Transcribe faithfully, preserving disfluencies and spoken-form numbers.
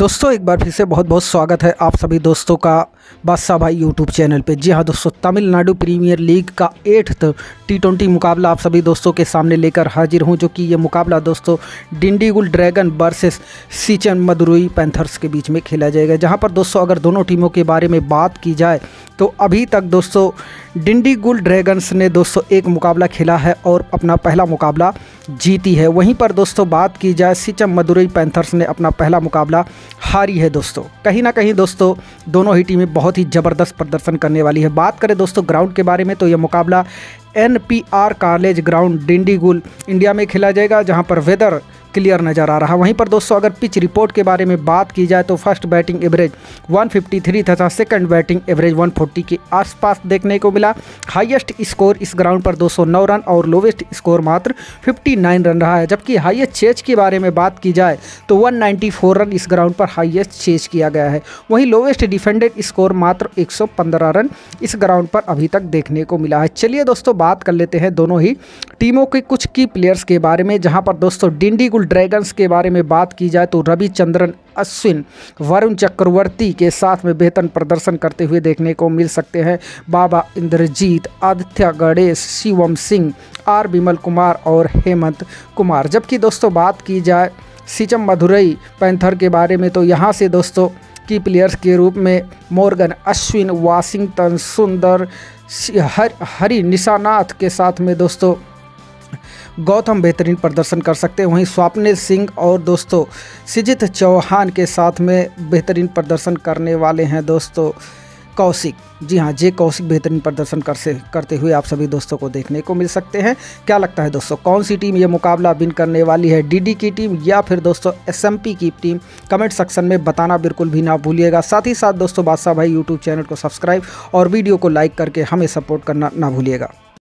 दोस्तों एक बार फिर से बहुत बहुत स्वागत है आप सभी दोस्तों का बादशाह भाई यूट्यूब चैनल पे। जी हाँ दोस्तों, तमिलनाडु प्रीमियर लीग का एट्थ टी ट्वेंटी मुकाबला आप सभी दोस्तों के सामने लेकर हाजिर हूँ, जो कि ये मुकाबला दोस्तों Dindigul Dragons versus Siechem Madurai Panthers के बीच में खेला जाएगा। जहाँ पर दोस्तों अगर दोनों टीमों के बारे में बात की जाए तो अभी तक दोस्तों डिंडीगुल ड्रैगन्स ने दोस्तों एक मुकाबला खेला है और अपना पहला मुकाबला जीती है। वहीं पर दोस्तों बात की जाए सीचम मदुरई पैंथर्स ने अपना पहला मुकाबला हारी है। दोस्तों कहीं ना कहीं दोस्तों दोनों ही टीमें बहुत ही ज़बरदस्त प्रदर्शन करने वाली है। बात करें दोस्तों ग्राउंड के बारे में तो यह मुकाबला N P R college ground Dindigul India में खेला जाएगा, जहां पर वेदर क्लियर नज़र आ रहा। वहीं पर दोस्तों अगर पिच रिपोर्ट के बारे में बात की जाए तो फर्स्ट बैटिंग एवरेज एक सौ तिरेपन तथा सेकंड बैटिंग एवरेज एक सौ चालीस के आसपास देखने को मिला। हाईएस्ट स्कोर इस ग्राउंड पर दो सौ नौ रन और लोवेस्ट स्कोर मात्र उनसठ रन रहा है, जबकि हाईएस्ट चेज के बारे में बात की जाए तो एक सौ चौरानवे रन इस ग्राउंड पर हाईएस्ट चेज किया गया है। वहीं लोवेस्ट डिफेंडेड स्कोर मात्र एक सौ पंद्रह रन इस ग्राउंड पर अभी तक देखने को मिला है। चलिए दोस्तों बात कर लेते हैं दोनों ही टीमों के कुछ की प्लेयर्स के बारे में, जहाँ पर दोस्तों डिंडीगुल ड्रैगन्स के बारे में बात की जाए तो रविचंद्रन अश्विन, वरुण चक्रवर्ती के साथ में बेहतर प्रदर्शन करते हुए देखने को मिल सकते हैं। बाबा इंद्रजीत, आदित्य गणेश, शिवम सिंह, आर विमल कुमार और हेमंत कुमार। जबकि दोस्तों बात की जाए सीचम मदुरई पैंथर के बारे में तो यहाँ से दोस्तों की प्लेयर्स के रूप में मोर्गन अश्विन, वॉशिंगटन सुंदर, हरि निशानाथ के साथ में दोस्तों गौतम बेहतरीन प्रदर्शन कर सकते हैं। वहीं स्वप्निल सिंह और दोस्तों सिजित चौहान के साथ में बेहतरीन प्रदर्शन करने वाले हैं दोस्तों कौशिक। जी हाँ, जे कौशिक बेहतरीन प्रदर्शन कर से करते हुए आप सभी दोस्तों को देखने को मिल सकते हैं। क्या लगता है दोस्तों कौन सी टीम ये मुकाबला विन करने वाली है, डीडी की टीम या फिर दोस्तों एसएमपी की टीम? कमेंट सेक्शन में बताना बिल्कुल भी ना भूलिएगा। साथ ही साथ दोस्तों बादशाह भाई यूट्यूब चैनल को सब्सक्राइब और वीडियो को लाइक करके हमें सपोर्ट करना ना भूलिएगा।